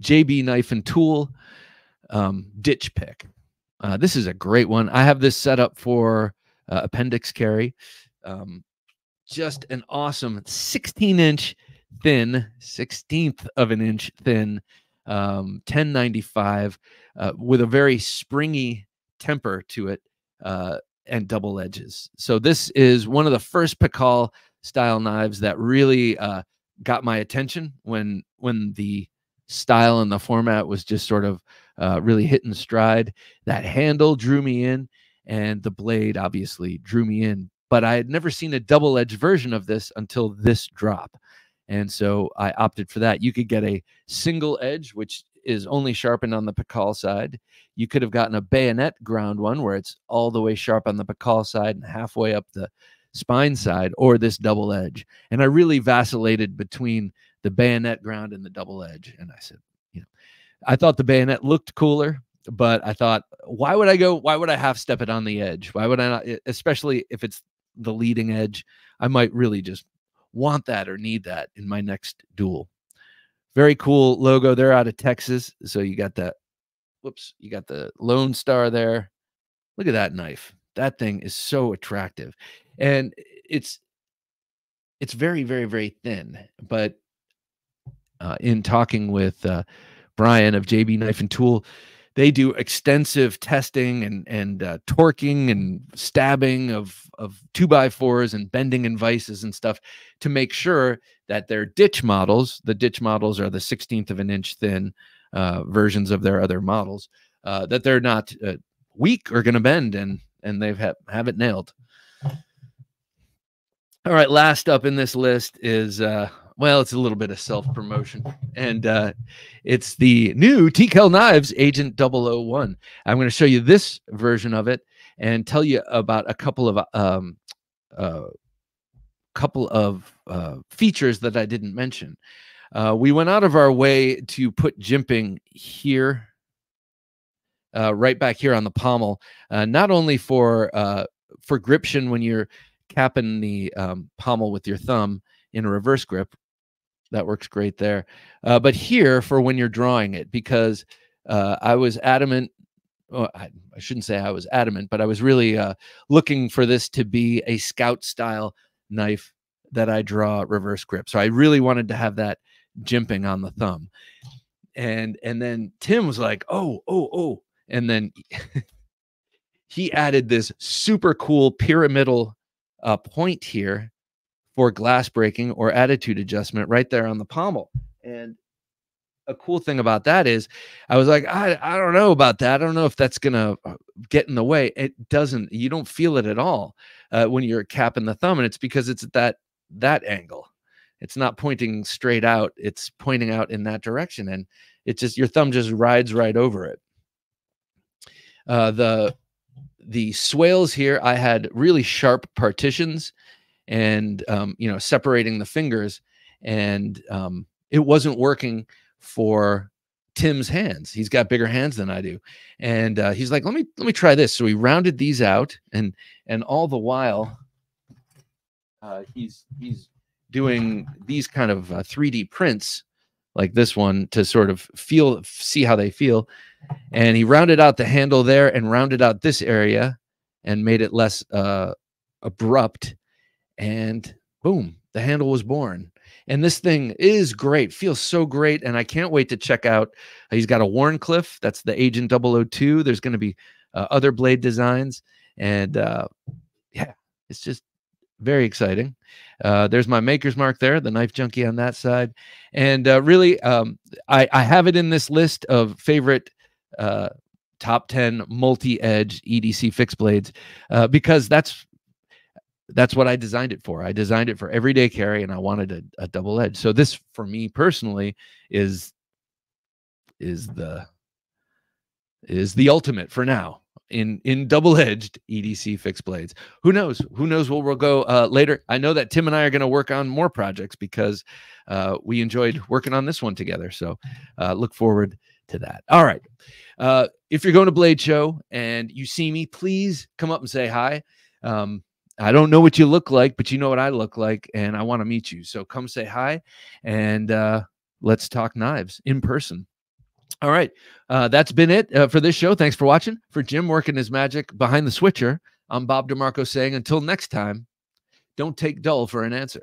J B Knife and Tool um, Ditch Pick. Uh, this is a great one. I have this set up for uh, appendix carry. Um, just an awesome sixteen-inch thin, sixteenth of an inch thin, um, ten ninety-five uh, with a very springy temper to it uh, and double edges. So this is one of the first P C A L style knives that really uh, got my attention when when the style and the format was just sort of uh, really hitting stride. That handle drew me in, and the blade obviously drew me in. But I had never seen a double-edged version of this until this drop, and so I opted for that. You could get a single edge, which is only sharpened on the P C A L side. You could have gotten a bayonet ground one, where it's all the way sharp on the P C A L side and halfway up the spine side, or this double edge. And I really vacillated between the bayonet ground and the double edge. And I said, you know, I thought the bayonet looked cooler, but I thought, why would I go, why would I half step it on the edge? Why would I not, especially if it's the leading edge? I might really just want that or need that in my next duel. Very cool logo. They're out of Texas. So you got that, whoops, you got the Lone Star there. Look at that knife. That thing is so attractive. And it's it's very, very, very thin. But uh, in talking with uh, Brian of J B Knife and Tool, they do extensive testing and and uh, torquing and stabbing of of two by fours and bending and vices and stuff to make sure that their ditch models, the ditch models are the sixteenth of an inch thin uh, versions of their other models, uh, that they're not uh, weak or going to bend, and and they've ha have it nailed. All right, last up in this list is, uh, well, it's a little bit of self-promotion. And uh, it's the new T.Kell Knives Agent double oh one. I'm going to show you this version of it and tell you about a couple of um, uh, couple of uh, features that I didn't mention. Uh, we went out of our way to put jimping here, uh, right back here on the pommel, uh, not only for, uh, for gription when you're capping the um, pommel with your thumb in a reverse grip. That works great there. Uh, but here for when you're drawing it, because uh, I was adamant, well, I, I shouldn't say I was adamant, but I was really uh, looking for this to be a scout style knife. that I draw reverse grip. So I really wanted to have that jimping on the thumb. And, and then Tim was like, oh, oh, oh. And then he added this super cool pyramidal uh, point here for glass breaking or attitude adjustment right there on the pommel. And a cool thing about that is I was like, I, I don't know about that. I don't know if that's going to get in the way. It doesn't. You don't feel it at all uh, when you're capping the thumb. And it's because it's at that, that angle. It's not pointing straight out. It's pointing out in that direction. And it just, your thumb just rides right over it. Uh, the, the swales here, I had really sharp partitions and, um, you know, separating the fingers, and um, it wasn't working for Tim's hands. He's got bigger hands than I do. And uh, he's like, let me, let me try this. So we rounded these out, and, and all the while uh, he's, he's doing these kind of uh, three D prints like this one to sort of feel, see how they feel. And he rounded out the handle there and rounded out this area and made it less uh, abrupt, and boom, the handle was born. And this thing is great, feels so great. And I can't wait to check out. He's got a Warncliffe. That's the Agent double oh two. There's going to be uh, other blade designs. And uh, yeah, it's just very exciting. Uh, there's my maker's mark there, the Knife Junkie on that side. And uh, really, um, I, I have it in this list of favorite uh, top ten multi-edge E D C fixed blades uh, because that's That's what I designed it for. I designed it for everyday carry, and I wanted a, a double edge. So this, for me personally, is is the is the ultimate for now in in double edged E D C fixed blades. Who knows? Who knows where we'll go uh, later? I know that Tim and I are going to work on more projects because uh, we enjoyed working on this one together. So uh, look forward to that. All right. Uh, if you're going to Blade Show and you see me, please come up and say hi. Um, I don't know what you look like, but you know what I look like, and I want to meet you. So come say hi, and uh, let's talk knives in person. All right. Uh, that's been it uh, for this show. Thanks for watching. For Jim working his magic behind the switcher, I'm Bob DeMarco saying until next time, don't take dull for an answer.